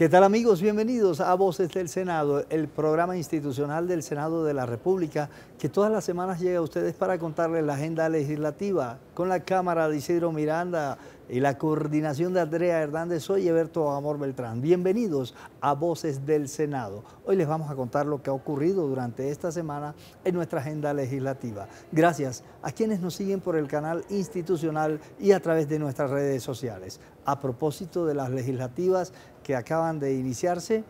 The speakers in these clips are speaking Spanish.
¿Qué tal, amigos? Bienvenidos a Voces del Senado, el programa institucional del Senado de la República, que todas las semanas llega a ustedes para contarles la agenda legislativa con la cámara de Isidro Miranda y la coordinación de Andrea Hernández. Soy Eberto Amor Beltrán. Bienvenidos a Voces del Senado. Hoy les vamos a contar lo que ha ocurrido durante esta semana en nuestra agenda legislativa. Gracias a quienes nos siguen por el canal institucional y a través de nuestras redes sociales. A propósito de las legislativas que acaban de iniciarse,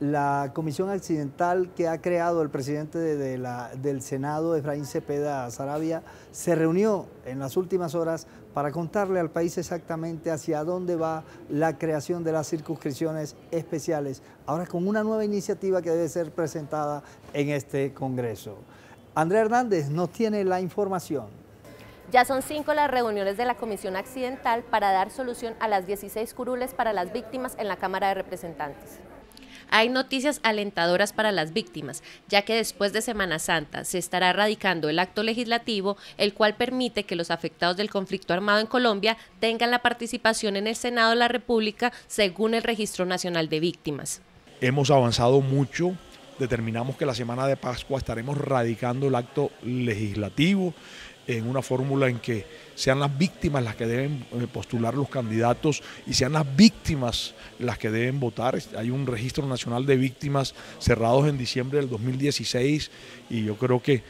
la comisión accidental que ha creado el presidente del Senado, Efraín Cepeda Sarabia, se reunió en las últimas horas para contarle al país exactamente hacia dónde va la creación de las circunscripciones especiales, ahora con una nueva iniciativa que debe ser presentada en este Congreso. Andrea Hernández nos tiene la información. Ya son 5 las reuniones de la Comisión Accidental para dar solución a las 16 curules para las víctimas en la Cámara de Representantes. Hay noticias alentadoras para las víctimas, ya que después de Semana Santa se estará radicando el acto legislativo, el cual permite que los afectados del conflicto armado en Colombia tengan la participación en el Senado de la República según el Registro Nacional de Víctimas. Hemos avanzado mucho. Determinamos que la Semana de Pascua estaremos radicando el acto legislativo en una fórmula en que sean las víctimas las que deben postular los candidatos y sean las víctimas las que deben votar. Hay un registro nacional de víctimas cerrados en diciembre del 2016 y yo creo que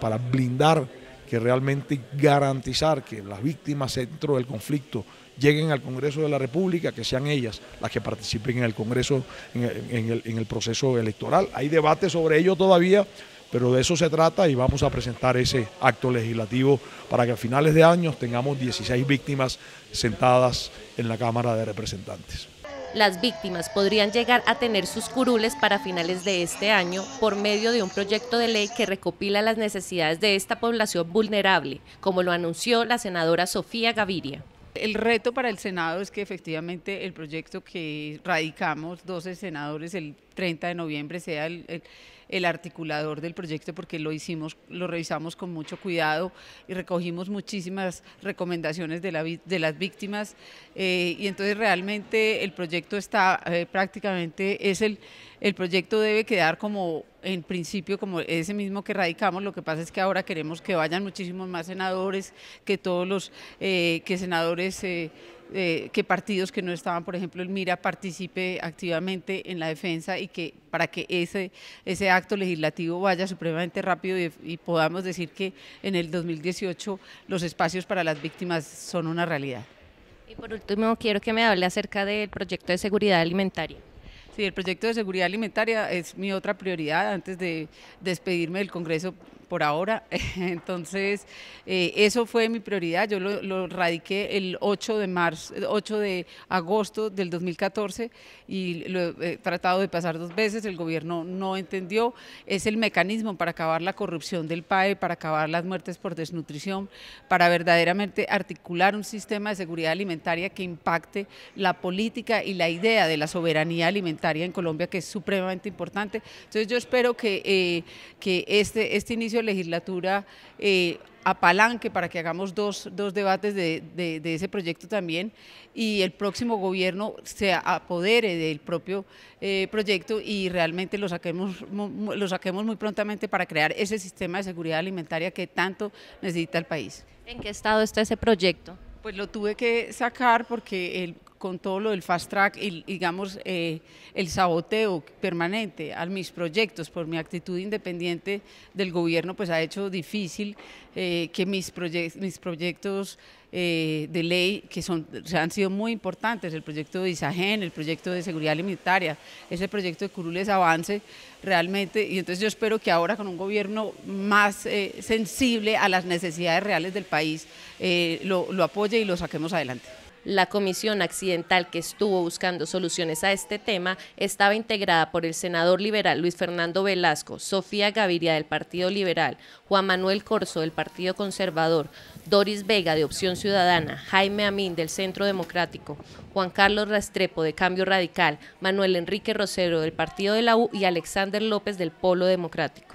para blindar, que realmente garantizar que las víctimas dentro del conflicto lleguen al Congreso de la República, que sean ellas las que participen en el Congreso, en el proceso electoral. Hay debate sobre ello todavía, pero de eso se trata y vamos a presentar ese acto legislativo para que a finales de año tengamos 16 víctimas sentadas en la Cámara de Representantes. Las víctimas podrían llegar a tener sus curules para finales de este año por medio de un proyecto de ley que recopila las necesidades de esta población vulnerable, como lo anunció la senadora Sofía Gaviria. El reto para el Senado es que efectivamente el proyecto que radicamos 12 senadores el 30 de noviembre sea el articulador del proyecto, porque lo hicimos, lo revisamos con mucho cuidado y recogimos muchísimas recomendaciones de las víctimas y entonces realmente el proyecto está prácticamente, el proyecto debe quedar como en principio como ese mismo que radicamos. Lo que pasa es que ahora queremos que vayan muchísimos más senadores, que todos los que partidos que no estaban, por ejemplo, el Mira, participe activamente en la defensa y que para que ese acto legislativo vaya supremamente rápido y podamos decir que en el 2018 los espacios para las víctimas son una realidad. Y por último, quiero que me hable acerca del proyecto de seguridad alimentaria. Sí, el proyecto de seguridad alimentaria es mi otra prioridad antes de despedirme del Congreso por ahora. Entonces, eso fue mi prioridad. Yo lo radiqué el 8 de agosto del 2014 y lo he tratado de pasar 2 veces. El gobierno no entendió. Es el mecanismo para acabar la corrupción del PAE, para acabar las muertes por desnutrición, para verdaderamente articular un sistema de seguridad alimentaria que impacte la política y la idea de la soberanía alimentaria en Colombia, que es supremamente importante. Entonces yo espero que este inicio de legislatura apalanque para que hagamos dos debates de ese proyecto también y el próximo gobierno se apodere del propio proyecto y realmente lo saquemos muy prontamente para crear ese sistema de seguridad alimentaria que tanto necesita el país. ¿En qué estado está ese proyecto? Pues lo tuve que sacar porque con todo lo del fast track y digamos el saboteo permanente a mis proyectos por mi actitud independiente del gobierno, pues ha hecho difícil que mis proyectos de ley, que han sido muy importantes, el proyecto de ISAGEN, el proyecto de seguridad alimentaria, ese proyecto de curules avance realmente, y entonces yo espero que ahora con un gobierno más sensible a las necesidades reales del país lo apoye y lo saquemos adelante. La comisión accidental que estuvo buscando soluciones a este tema estaba integrada por el senador liberal Luis Fernando Velasco, Sofía Gaviria del Partido Liberal, Juan Manuel Corso del Partido Conservador, Doris Vega de Opción Ciudadana, Jaime Amín del Centro Democrático, Juan Carlos Rastrepo de Cambio Radical, Manuel Enrique Rosero del Partido de la U y Alexander López del Polo Democrático.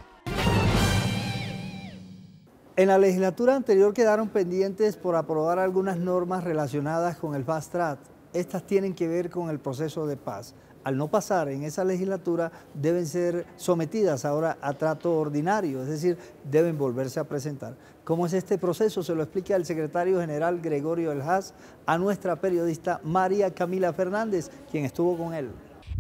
En la legislatura anterior quedaron pendientes por aprobar algunas normas relacionadas con el fast track. Estas tienen que ver con el proceso de paz. al no pasar en esa legislatura, deben ser sometidas ahora a trato ordinario, es decir, deben volverse a presentar. ¿Cómo es este proceso? Se lo explica el secretario general Gregorio Eljach a nuestra periodista María Camila Fernández, quien estuvo con él.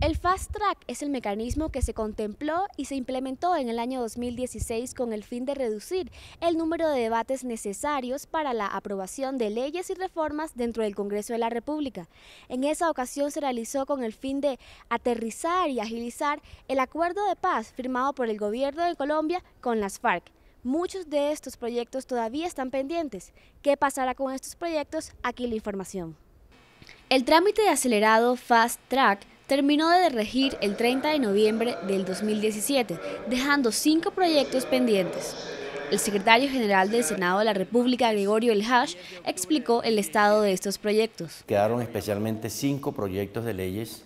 El Fast Track es el mecanismo que se contempló y se implementó en el año 2016 con el fin de reducir el número de debates necesarios para la aprobación de leyes y reformas dentro del Congreso de la República. En esa ocasión se realizó con el fin de aterrizar y agilizar el acuerdo de paz firmado por el gobierno de Colombia con las FARC. Muchos de estos proyectos todavía están pendientes. ¿Qué pasará con estos proyectos? Aquí la información. El trámite de acelerado Fast Track terminó de regir el 30 de noviembre del 2017, dejando 5 proyectos pendientes. El secretario general del Senado de la República, Gregorio Eljach, explicó el estado de estos proyectos. Quedaron especialmente 5 proyectos de leyes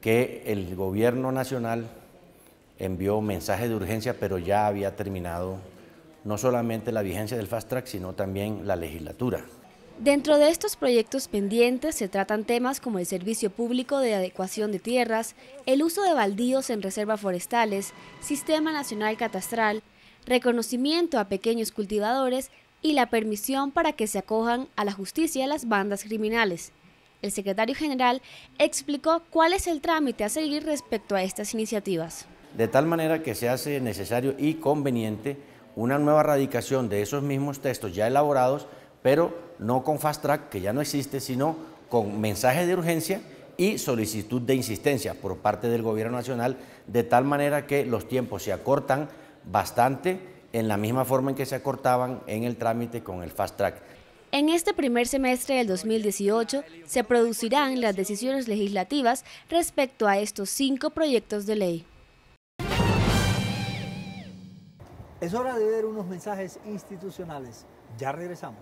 que el gobierno nacional envió mensaje de urgencia, pero ya había terminado no solamente la vigencia del Fast Track, sino también la legislatura. Dentro de estos proyectos pendientes se tratan temas como el servicio público de adecuación de tierras, el uso de baldíos en reservas forestales, Sistema Nacional Catastral, reconocimiento a pequeños cultivadores y la permisión para que se acojan a la justicia las bandas criminales. El secretario general explicó cuál es el trámite a seguir respecto a estas iniciativas. De tal manera que se hace necesario y conveniente una nueva radicación de esos mismos textos ya elaborados, pero no con Fast Track, que ya no existe, sino con mensajes de urgencia y solicitud de insistencia por parte del gobierno nacional, de tal manera que los tiempos se acortan bastante en la misma forma en que se acortaban en el trámite con el Fast Track. En este primer semestre del 2018 se producirán las decisiones legislativas respecto a estos 5 proyectos de ley. Es hora de ver unos mensajes institucionales. Ya regresamos.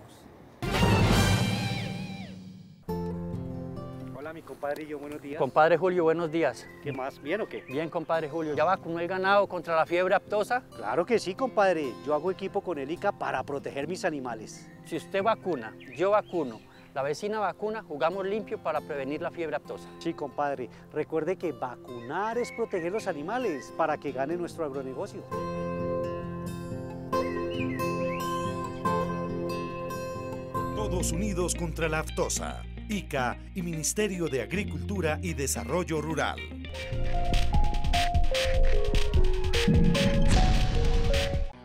Mi compadre y yo, buenos días. Compadre Julio, buenos días. ¿Qué más? ¿Bien o qué? Bien, compadre Julio. ¿Ya vacunó el ganado contra la fiebre aftosa? Claro que sí, compadre. Yo hago equipo con el ICA para proteger mis animales. Si usted vacuna, yo vacuno, la vecina vacuna, jugamos limpio para prevenir la fiebre aftosa. Sí, compadre. Recuerde que vacunar es proteger los animales para que gane nuestro agronegocio. Todos unidos contra la aftosa. ICA y Ministerio de Agricultura y Desarrollo Rural.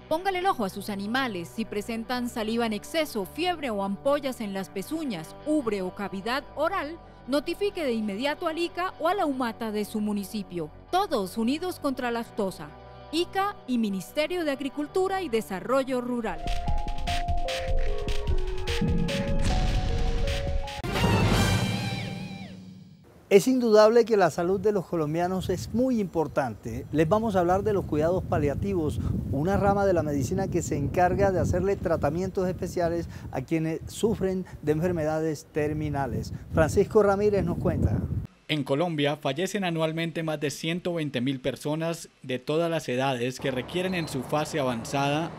Póngale el ojo a sus animales. Si presentan saliva en exceso, fiebre o ampollas en las pezuñas, ubre o cavidad oral, notifique de inmediato al ICA o a la UMATA de su municipio. Todos unidos contra la aftosa. ICA y Ministerio de Agricultura y Desarrollo Rural. Es indudable que la salud de los colombianos es muy importante. Les vamos a hablar de los cuidados paliativos, una rama de la medicina que se encarga de hacerle tratamientos especiales a quienes sufren de enfermedades terminales. Francisco Ramírez nos cuenta. En Colombia fallecen anualmente más de 120.000 personas de todas las edades que requieren en su fase avanzada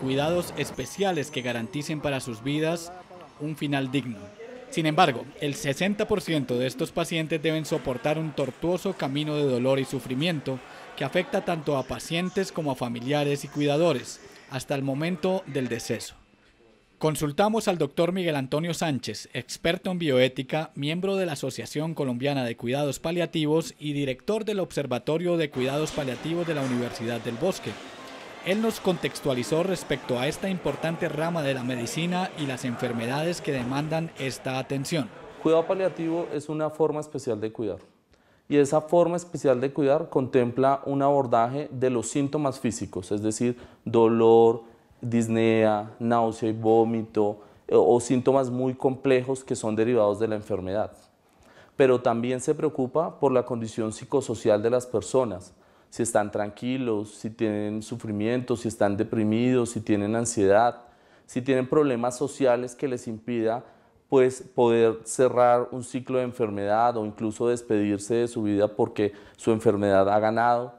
cuidados especiales que garanticen para sus vidas un final digno. Sin embargo, el 60% de estos pacientes deben soportar un tortuoso camino de dolor y sufrimiento que afecta tanto a pacientes como a familiares y cuidadores hasta el momento del deceso. Consultamos al doctor Miguel Antonio Sánchez, experto en bioética, miembro de la Asociación Colombiana de Cuidados Paliativos y director del Observatorio de Cuidados Paliativos de la Universidad del Bosque. Él nos contextualizó respecto a esta importante rama de la medicina y las enfermedades que demandan esta atención. Cuidado paliativo es una forma especial de cuidar y esa forma especial de cuidar contempla un abordaje de los síntomas físicos, es decir, dolor, disnea, náusea y vómito o síntomas muy complejos que son derivados de la enfermedad. Pero también se preocupa por la condición psicosocial de las personas. Si están tranquilos, si tienen sufrimiento, si están deprimidos, si tienen ansiedad, si tienen problemas sociales que les impida pues, poder cerrar un ciclo de enfermedad o incluso despedirse de su vida porque su enfermedad ha ganado.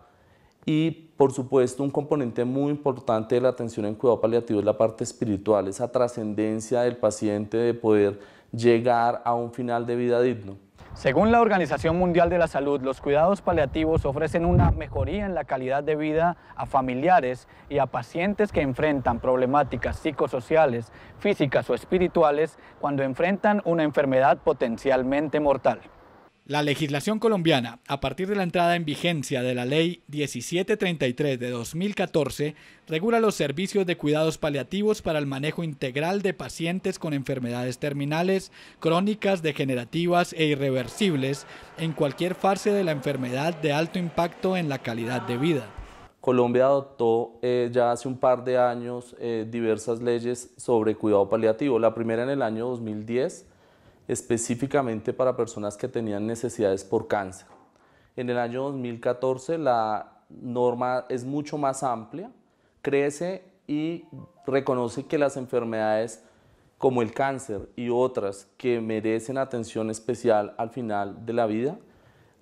Y por supuesto un componente muy importante de la atención en cuidado paliativo es la parte espiritual, esa trascendencia del paciente de poder llegar a un final de vida digno. Según la Organización Mundial de la Salud, los cuidados paliativos ofrecen una mejoría en la calidad de vida a familiares y a pacientes que enfrentan problemáticas psicosociales, físicas o espirituales cuando enfrentan una enfermedad potencialmente mortal. La legislación colombiana, a partir de la entrada en vigencia de la Ley 1733 de 2014, regula los servicios de cuidados paliativos para el manejo integral de pacientes con enfermedades terminales, crónicas, degenerativas e irreversibles en cualquier fase de la enfermedad de alto impacto en la calidad de vida. Colombia adoptó ya hace un par de años diversas leyes sobre cuidado paliativo. La primera en el año 2010, específicamente para personas que tenían necesidades por cáncer. En el año 2014 la norma es mucho más amplia, crece y reconoce que las enfermedades como el cáncer y otras que merecen atención especial al final de la vida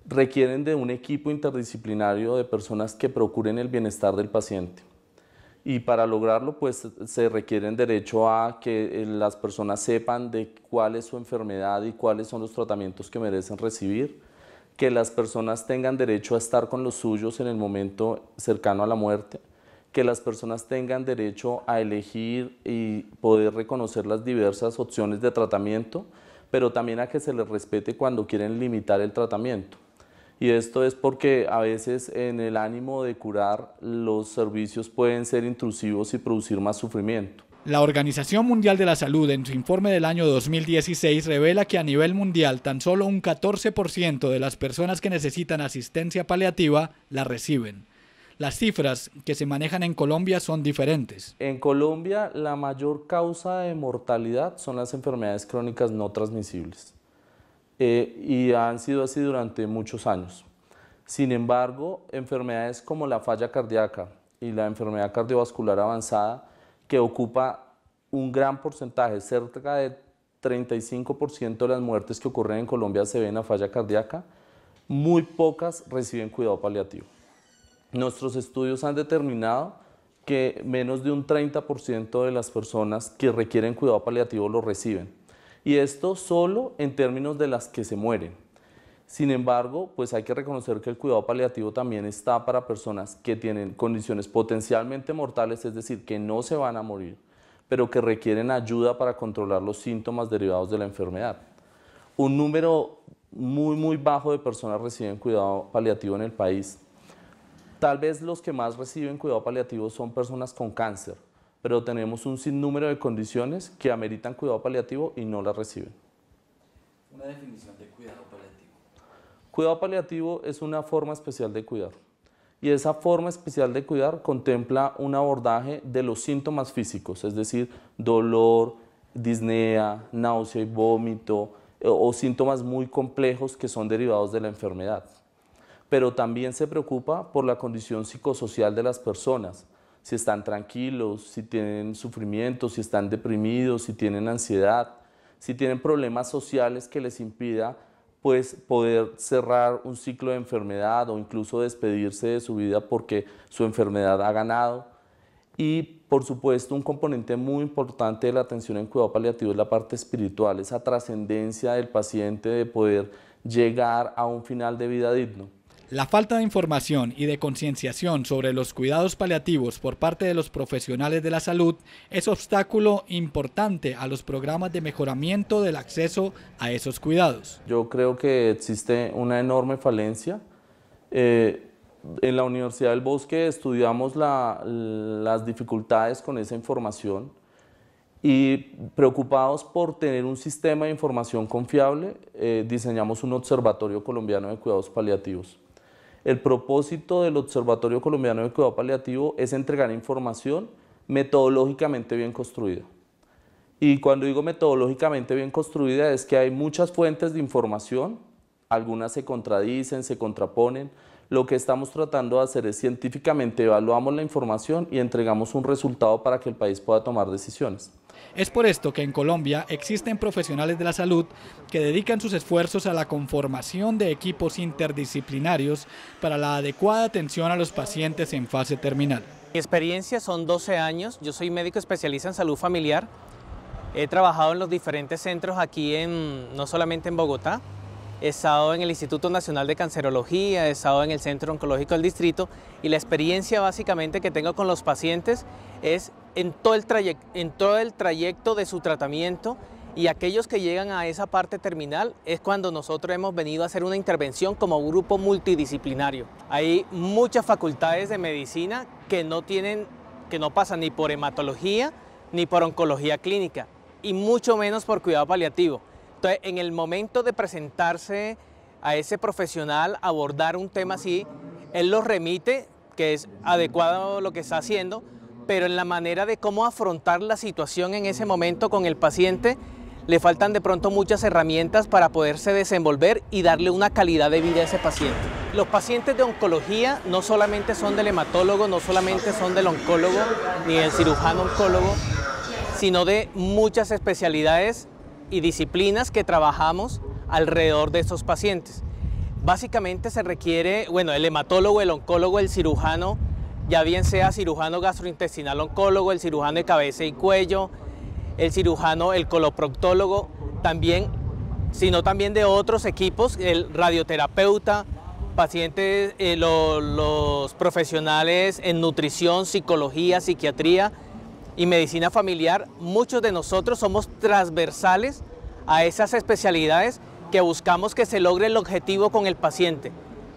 requieren de un equipo interdisciplinario de personas que procuren el bienestar del paciente. Y para lograrlo, pues se requiere el derecho a que las personas sepan de cuál es su enfermedad y cuáles son los tratamientos que merecen recibir, que las personas tengan derecho a estar con los suyos en el momento cercano a la muerte, que las personas tengan derecho a elegir y poder reconocer las diversas opciones de tratamiento, pero también a que se les respete cuando quieren limitar el tratamiento. Y esto es porque a veces en el ánimo de curar los servicios pueden ser intrusivos y producir más sufrimiento. La Organización Mundial de la Salud en su informe del año 2016 revela que a nivel mundial tan solo un 14% de las personas que necesitan asistencia paliativa la reciben. Las cifras que se manejan en Colombia son diferentes. En Colombia la mayor causa de mortalidad son las enfermedades crónicas no transmisibles. Y han sido así durante muchos años. Sin embargo, enfermedades como la falla cardíaca y la enfermedad cardiovascular avanzada, que ocupa un gran porcentaje, cerca de 35% de las muertes que ocurren en Colombia se ven a falla cardíaca, muy pocas reciben cuidado paliativo. Nuestros estudios han determinado que menos de un 30% de las personas que requieren cuidado paliativo lo reciben. Y esto solo en términos de las que se mueren. Sin embargo, pues hay que reconocer que el cuidado paliativo también está para personas que tienen condiciones potencialmente mortales, es decir, que no se van a morir, pero que requieren ayuda para controlar los síntomas derivados de la enfermedad. Un número muy bajo de personas reciben cuidado paliativo en el país. Tal vez los que más reciben cuidado paliativo son personas con cáncer, pero tenemos un sinnúmero de condiciones que ameritan cuidado paliativo y no las reciben. Una definición de cuidado paliativo. Cuidado paliativo es una forma especial de cuidar. Y esa forma especial de cuidar contempla un abordaje de los síntomas físicos, es decir, dolor, disnea, náusea y vómito, o síntomas muy complejos que son derivados de la enfermedad. Pero también se preocupa por la condición psicosocial de las personas, si están tranquilos, si tienen sufrimiento, si están deprimidos, si tienen ansiedad, si tienen problemas sociales que les impida pues, poder cerrar un ciclo de enfermedad o incluso despedirse de su vida porque su enfermedad ha ganado. Y por supuesto un componente muy importante de la atención en cuidado paliativo es la parte espiritual, esa trascendencia del paciente de poder llegar a un final de vida digno. La falta de información y de concienciación sobre los cuidados paliativos por parte de los profesionales de la salud es obstáculo importante a los programas de mejoramiento del acceso a esos cuidados. Yo creo que existe una enorme falencia. En la Universidad del Bosque estudiamos las dificultades con esa información y preocupados por tener un sistema de información confiable, diseñamos un Observatorio Colombiano de Cuidados Paliativos. El propósito del Observatorio Colombiano de Cuidado Paliativo es entregar información metodológicamente bien construida. Y cuando digo metodológicamente bien construida es que hay muchas fuentes de información, algunas se contradicen, se contraponen. Lo que estamos tratando de hacer es científicamente evaluamos la información y entregamos un resultado para que el país pueda tomar decisiones. Es por esto que en Colombia existen profesionales de la salud que dedican sus esfuerzos a la conformación de equipos interdisciplinarios para la adecuada atención a los pacientes en fase terminal. Mi experiencia son 12 años, yo soy médico especialista en salud familiar, he trabajado en los diferentes centros aquí, no solamente en Bogotá, he estado en el Instituto Nacional de Cancerología, he estado en el Centro Oncológico del Distrito, y la experiencia básicamente que tengo con los pacientes es en todo el trayecto de su tratamiento, y aquellos que llegan a esa parte terminal es cuando nosotros hemos venido a hacer una intervención como grupo multidisciplinario. Hay muchas facultades de medicina que no pasan ni por hematología ni por oncología clínica, y mucho menos por cuidado paliativo. Entonces, en el momento de presentarse a ese profesional, abordar un tema así, él los remite, que es adecuado lo que está haciendo, pero en la manera de cómo afrontar la situación en ese momento con el paciente, le faltan de pronto muchas herramientas para poderse desenvolver y darle una calidad de vida a ese paciente. Los pacientes de oncología no solamente son del hematólogo, no solamente son del oncólogo, ni del cirujano oncólogo, sino de muchas especialidades y disciplinas que trabajamos alrededor de estos pacientes. Básicamente se requiere, bueno, el hematólogo, el oncólogo, el cirujano, ya bien sea cirujano gastrointestinal oncólogo, el cirujano de cabeza y cuello, el cirujano, el coloproctólogo, también, sino también de otros equipos, el radioterapeuta, pacientes, los profesionales en nutrición, psicología, psiquiatría y medicina familiar. Muchos de nosotros somos transversales a esas especialidades que buscamos que se logre el objetivo con el paciente,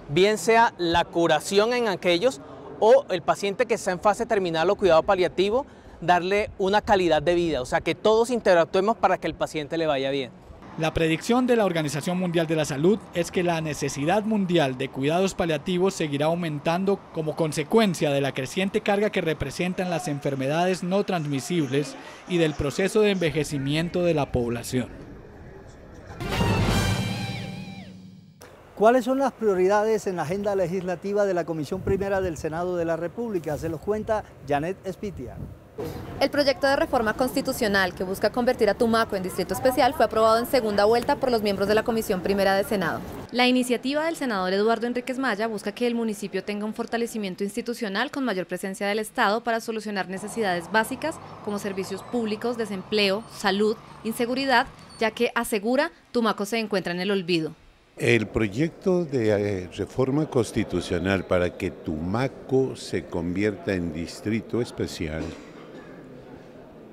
bien sea la curación en aquellos o el paciente que está en fase terminal o cuidado paliativo, darle una calidad de vida, o sea, que todos interactuemos para que el paciente le vaya bien. La predicción de la Organización Mundial de la Salud es que la necesidad mundial de cuidados paliativos seguirá aumentando como consecuencia de la creciente carga que representan las enfermedades no transmisibles y del proceso de envejecimiento de la población. ¿Cuáles son las prioridades en la agenda legislativa de la Comisión Primera del Senado de la República? Se los cuenta Janet Espitia. El proyecto de reforma constitucional que busca convertir a Tumaco en distrito especial fue aprobado en segunda vuelta por los miembros de la Comisión Primera del Senado. La iniciativa del senador Eduardo Enríquez Maya busca que el municipio tenga un fortalecimiento institucional con mayor presencia del Estado para solucionar necesidades básicas como servicios públicos, desempleo, salud, inseguridad, ya que, asegura, Tumaco se encuentra en el olvido. El proyecto de reforma constitucional para que Tumaco se convierta en distrito especial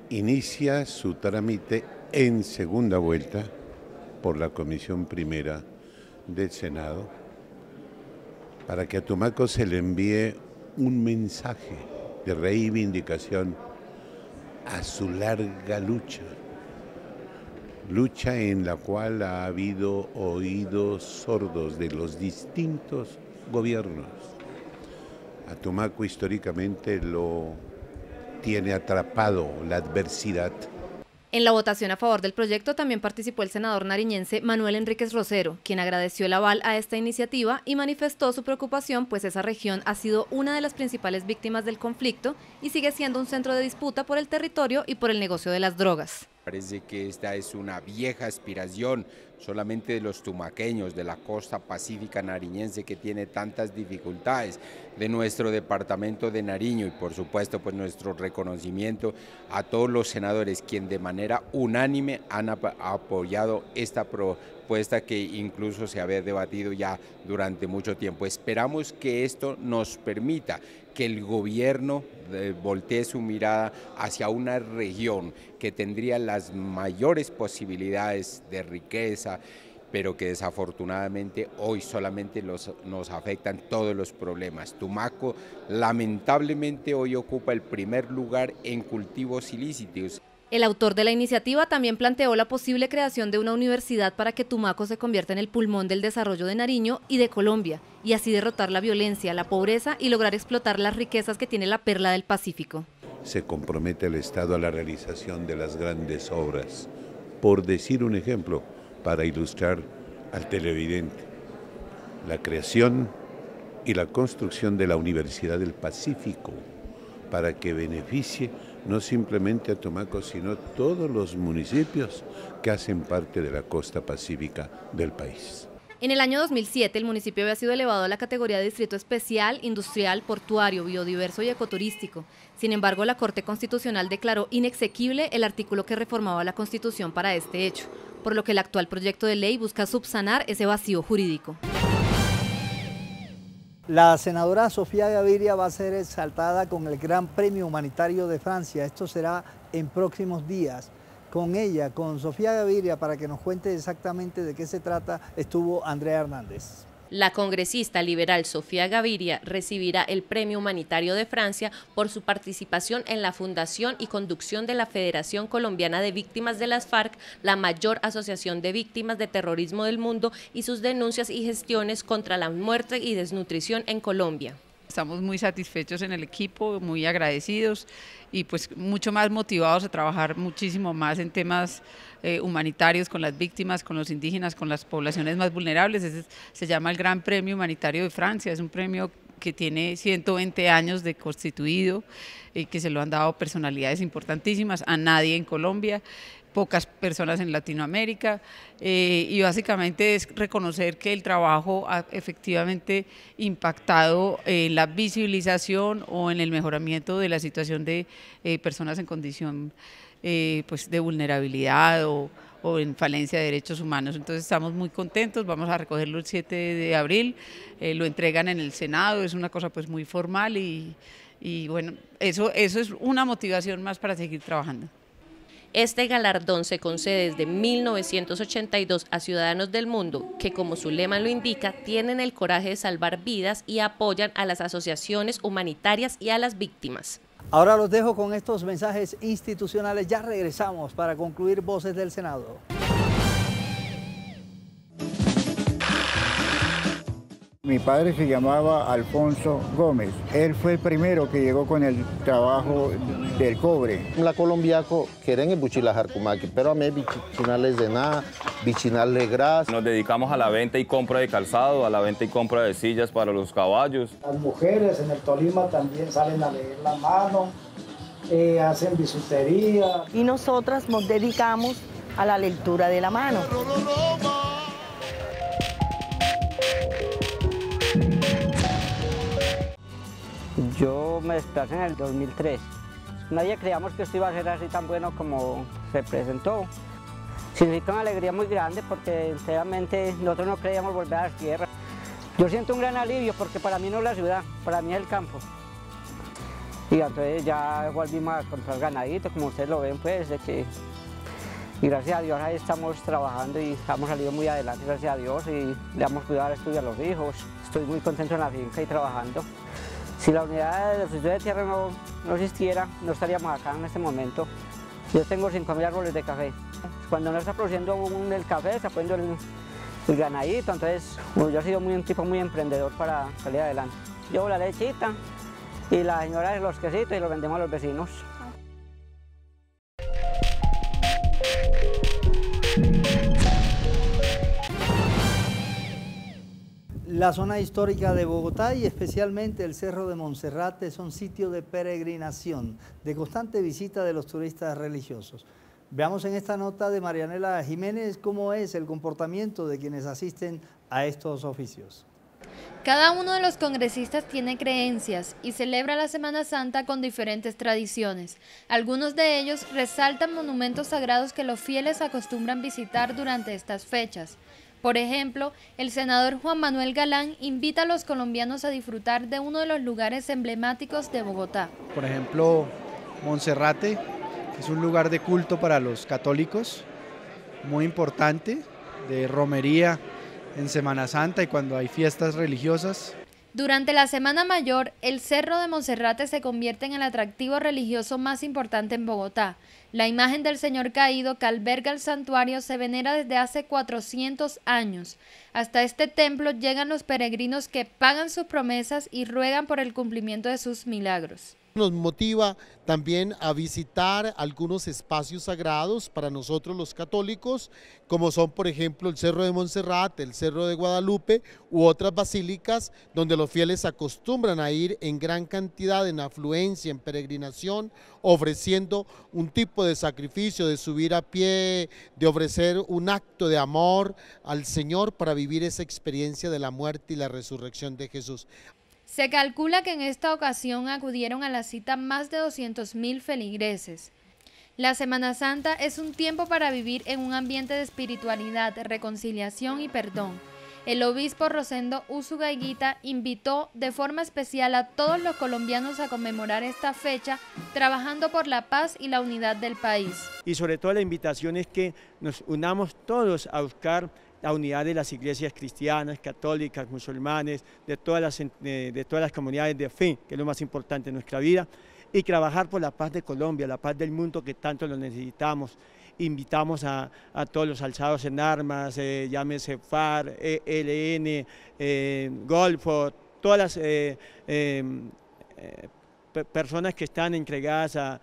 inicia su trámite en segunda vuelta por la Comisión Primera del Senado para que a Tumaco se le envíe un mensaje de reivindicación a su larga lucha en la cual ha habido oídos sordos de los distintos gobiernos. A Tumaco históricamente lo tiene atrapado la adversidad. En la votación a favor del proyecto también participó el senador nariñense Manuel Enrique Rosero, quien agradeció el aval a esta iniciativa y manifestó su preocupación, pues esa región ha sido una de las principales víctimas del conflicto y sigue siendo un centro de disputa por el territorio y por el negocio de las drogas. Parece que esta es una vieja aspiración solamente de los tumaqueños de la costa pacífica nariñense, que tiene tantas dificultades, de nuestro departamento de Nariño, y por supuesto pues nuestro reconocimiento a todos los senadores quienes de manera unánime han apoyado esta propuesta que incluso se había debatido ya durante mucho tiempo. Esperamos que esto nos permita que el gobierno voltee su mirada hacia una región que tendría las mayores posibilidades de riqueza, pero que desafortunadamente hoy solamente nos afectan todos los problemas. Tumaco lamentablemente hoy ocupa el primer lugar en cultivos ilícitos. El autor de la iniciativa también planteó la posible creación de una universidad para que Tumaco se convierta en el pulmón del desarrollo de Nariño y de Colombia, y así derrotar la violencia, la pobreza y lograr explotar las riquezas que tiene la perla del Pacífico. Se compromete el Estado a la realización de las grandes obras, por decir un ejemplo, para ilustrar al televidente, la creación y la construcción de la Universidad del Pacífico, para que beneficie no simplemente a Tumaco, sino todos los municipios que hacen parte de la costa pacífica del país. En el año 2007, el municipio había sido elevado a la categoría de Distrito Especial, Industrial, Portuario, Biodiverso y Ecoturístico. Sin embargo, la Corte Constitucional declaró inexequible el artículo que reformaba la Constitución para este hecho, por lo que el actual proyecto de ley busca subsanar ese vacío jurídico. La senadora Sofía Gaviria va a ser exaltada con el Gran Premio Humanitario de Francia. Esto será en próximos días. Con ella, con Sofía Gaviria, para que nos cuente exactamente de qué se trata, estuvo Andrea Hernández. La congresista liberal Sofía Gaviria recibirá el Premio Humanitario de Francia por su participación en la fundación y conducción de la Federación Colombiana de Víctimas de las FARC, la mayor asociación de víctimas de terrorismo del mundo, y sus denuncias y gestiones contra la muerte y desnutrición en Colombia. Estamos muy satisfechos en el equipo, muy agradecidos y pues mucho más motivados a trabajar muchísimo más en temas humanitarios con las víctimas, con los indígenas, con las poblaciones más vulnerables. Se llama el Gran Premio Humanitario de Francia, es un premio que tiene 120 años de constituido y que se lo han dado personalidades importantísimas, a nadie en Colombia, pocas personas en Latinoamérica, y básicamente es reconocer que el trabajo ha efectivamente impactado en la visibilización o en el mejoramiento de la situación de personas en condición pues de vulnerabilidad o en falencia de derechos humanos. Entonces estamos muy contentos, vamos a recogerlo el 7 de abril, lo entregan en el Senado, es una cosa pues muy formal y bueno, eso es una motivación más para seguir trabajando. Este galardón se concede desde 1982 a ciudadanos del mundo que, como su lema lo indica, tienen el coraje de salvar vidas y apoyan a las asociaciones humanitarias y a las víctimas. Ahora los dejo con estos mensajes institucionales. Ya regresamos para concluir Voces del Senado. Mi padre se llamaba Alfonso Gómez. Él fue el primero que llegó con el trabajo del cobre. La colombiaco quieren el buchilajar cumaqui, pero a mí bichinales de nada, bichinales grasa. Nos dedicamos a la venta y compra de calzado, a la venta y compra de sillas para los caballos. Las mujeres en el Tolima también salen a leer la mano, hacen bisutería. Y nosotras nos dedicamos a la lectura de la mano. Yo me desplacé en el 2003. Nadie creíamos que esto iba a ser así tan bueno como se presentó. Significa una alegría muy grande porque, sinceramente, nosotros no creíamos volver a la tierra. Yo siento un gran alivio porque para mí no es la ciudad, para mí es el campo. Y entonces ya volvimos a encontrar ganadito, como ustedes lo ven, pues, de que... Y gracias a Dios ahí estamos trabajando y hemos salido muy adelante, gracias a Dios, y le hemos cuidado al estudio a los hijos. Estoy muy contento en la finca y trabajando. Si la unidad de oficio de tierra no existiera, no estaríamos acá en este momento. Yo tengo 5.000 árboles de café. Cuando no está produciendo el café, está poniendo el ganadito. Entonces, bueno, yo he sido un tipo muy emprendedor para salir adelante. Llevo la lechita y la señora de los quesitos y los vendemos a los vecinos. La zona histórica de Bogotá y especialmente el Cerro de Monserrate son sitio de peregrinación, de constante visita de los turistas religiosos. Veamos en esta nota de Marianela Jiménez cómo es el comportamiento de quienes asisten a estos oficios. Cada uno de los congresistas tiene creencias y celebra la Semana Santa con diferentes tradiciones. Algunos de ellos resaltan monumentos sagrados que los fieles acostumbran visitar durante estas fechas. Por ejemplo, el senador Juan Manuel Galán invita a los colombianos a disfrutar de uno de los lugares emblemáticos de Bogotá. Por ejemplo, Monserrate es un lugar de culto para los católicos, muy importante, de romería en Semana Santa y cuando hay fiestas religiosas. Durante la Semana Mayor, el Cerro de Monserrate se convierte en el atractivo religioso más importante en Bogotá. La imagen del Señor Caído que alberga el santuario se venera desde hace 400 años. Hasta este templo llegan los peregrinos que pagan sus promesas y ruegan por el cumplimiento de sus milagros. Nos motiva también a visitar algunos espacios sagrados para nosotros los católicos, como son por ejemplo el Cerro de Monserrate, el Cerro de Guadalupe u otras basílicas donde los fieles acostumbran a ir en gran cantidad, en afluencia, en peregrinación, ofreciendo un tipo de sacrificio, de subir a pie, de ofrecer un acto de amor al Señor para vivir esa experiencia de la muerte y la resurrección de Jesús. Se calcula que en esta ocasión acudieron a la cita más de 200.000 feligreses. La Semana Santa es un tiempo para vivir en un ambiente de espiritualidad, reconciliación y perdón. El obispo Rosendo Usugaiguita invitó de forma especial a todos los colombianos a conmemorar esta fecha, trabajando por la paz y la unidad del país. Y sobre todo la invitación es que nos unamos todos a buscar la unidad de las iglesias cristianas, católicas, musulmanes, de todas las comunidades de fe, que es lo más importante en nuestra vida, y trabajar por la paz de Colombia, la paz del mundo que tanto lo necesitamos. Invitamos a todos los alzados en armas, llámese FARC, ELN, Golfo, todas las personas que están entregadas a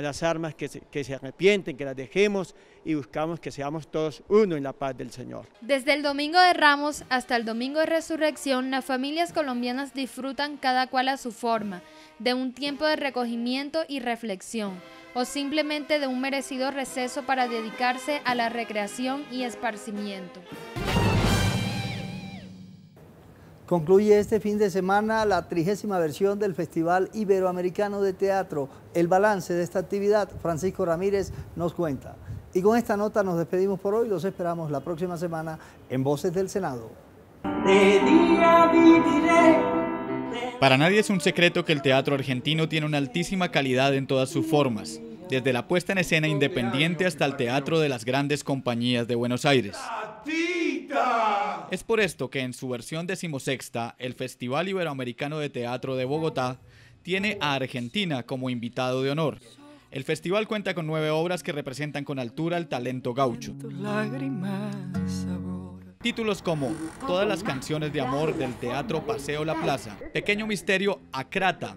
las armas, que se arrepienten, que las dejemos y buscamos que seamos todos uno en la paz del Señor. Desde el Domingo de Ramos hasta el Domingo de Resurrección, las familias colombianas disfrutan cada cual a su forma, de un tiempo de recogimiento y reflexión, o simplemente de un merecido receso para dedicarse a la recreación y esparcimiento. Concluye este fin de semana la 30ª versión del Festival Iberoamericano de Teatro. El balance de esta actividad, Francisco Ramírez nos cuenta. Y con esta nota nos despedimos por hoy. Los esperamos la próxima semana en Voces del Senado. Para nadie es un secreto que el teatro argentino tiene una altísima calidad en todas sus formas, desde la puesta en escena independiente hasta el teatro de las grandes compañías de Buenos Aires. Es por esto que en su versión 16ª, el Festival Iberoamericano de Teatro de Bogotá tiene a Argentina como invitado de honor. El festival cuenta con 9 obras que representan con altura el talento gaucho. Títulos como Todas las canciones de amor del Teatro Paseo La Plaza, Pequeño Misterio, Acrata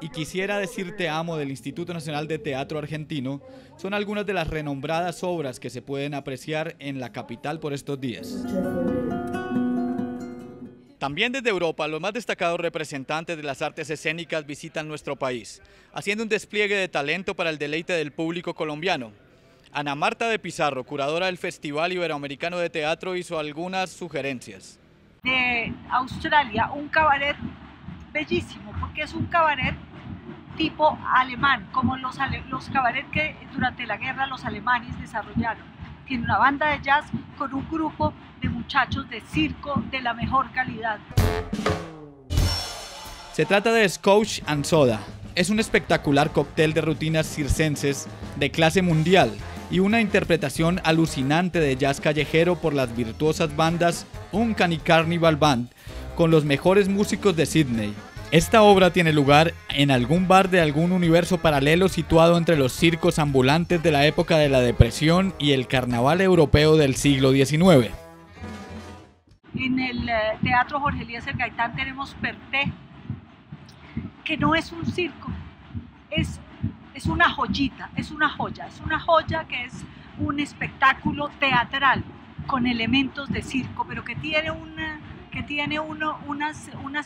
y Quisiera Decir Te Amo del Instituto Nacional de Teatro Argentino son algunas de las renombradas obras que se pueden apreciar en la capital por estos días. También desde Europa, los más destacados representantes de las artes escénicas visitan nuestro país, haciendo un despliegue de talento para el deleite del público colombiano. Ana Marta de Pizarro, curadora del Festival Iberoamericano de Teatro, hizo algunas sugerencias. De Australia, un cabaret bellísimo, porque es un cabaret tipo alemán, como los cabarets que durante la guerra los alemanes desarrollaron. Tiene una banda de jazz con un grupo de muchachos de circo de la mejor calidad. Se trata de Scotch and Soda. Es un espectacular cóctel de rutinas circenses de clase mundial y una interpretación alucinante de jazz callejero por las virtuosas bandas Uncanny Carnival Band con los mejores músicos de Sydney. Esta obra tiene lugar en algún bar de algún universo paralelo situado entre los circos ambulantes de la época de la Depresión y el carnaval europeo del siglo XIX. En el Teatro Jorge Eliécer Gaitán tenemos Perté, que no es un circo, es una joyita, es una joya que es un espectáculo teatral con elementos de circo, pero que tiene unas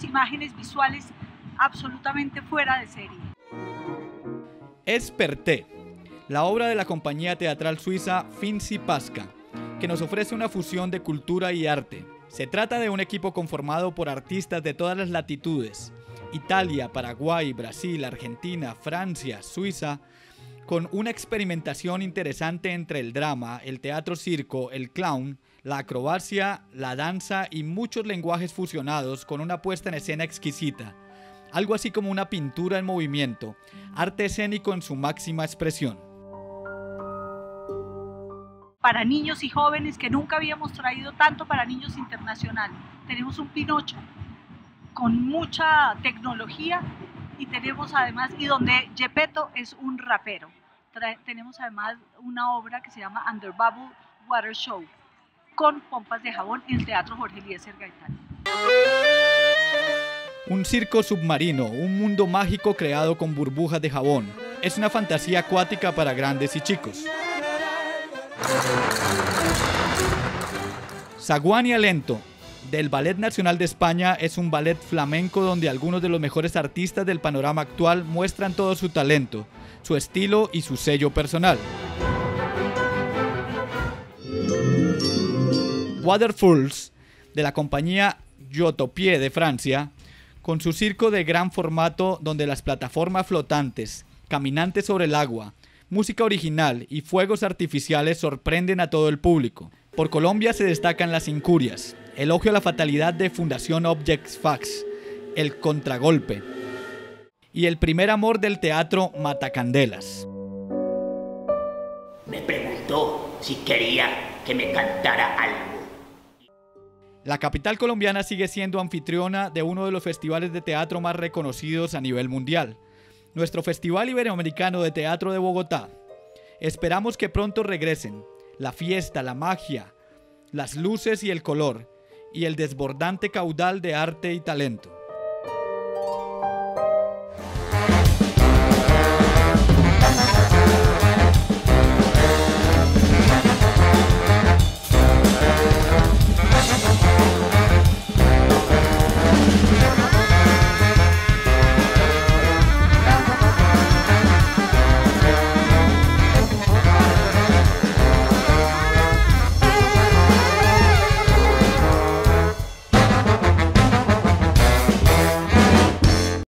imágenes visuales absolutamente fuera de serie. Es Perté, la obra de la compañía teatral suiza Finzi Pasca, que nos ofrece una fusión de cultura y arte. Se trata de un equipo conformado por artistas de todas las latitudes, Italia, Paraguay, Brasil, Argentina, Francia, Suiza, con una experimentación interesante entre el drama, el teatro circo, el clown, la acrobacia, la danza y muchos lenguajes fusionados con una puesta en escena exquisita, algo así como una pintura en movimiento, arte escénico en su máxima expresión. Para niños y jóvenes que nunca habíamos traído tanto para niños internacionales, tenemos un Pinocho con mucha tecnología y tenemos además, y donde Gepetto es un rapero, tenemos además una obra que se llama Under Bubble Water Show, con pompas de jabón en el Teatro Jorge Eliécer Gaitán. Un circo submarino, un mundo mágico creado con burbujas de jabón. Es una fantasía acuática para grandes y chicos. Zaguán y Alento, del Ballet Nacional de España, es un ballet flamenco donde algunos de los mejores artistas del panorama actual muestran todo su talento, su estilo y su sello personal. Waterfalls, de la compañía Yotopie de Francia, con su circo de gran formato donde las plataformas flotantes, caminantes sobre el agua, música original y fuegos artificiales sorprenden a todo el público. Por Colombia se destacan las Incurias, elogio a la fatalidad de Fundación Objects Facts, el contragolpe y el primer amor del teatro Matacandelas. Me preguntó si quería que me cantara algo. La capital colombiana sigue siendo anfitriona de uno de los festivales de teatro más reconocidos a nivel mundial, nuestro Festival Iberoamericano de Teatro de Bogotá. Esperamos que pronto regresen la fiesta, la magia, las luces y el color, y el desbordante caudal de arte y talento.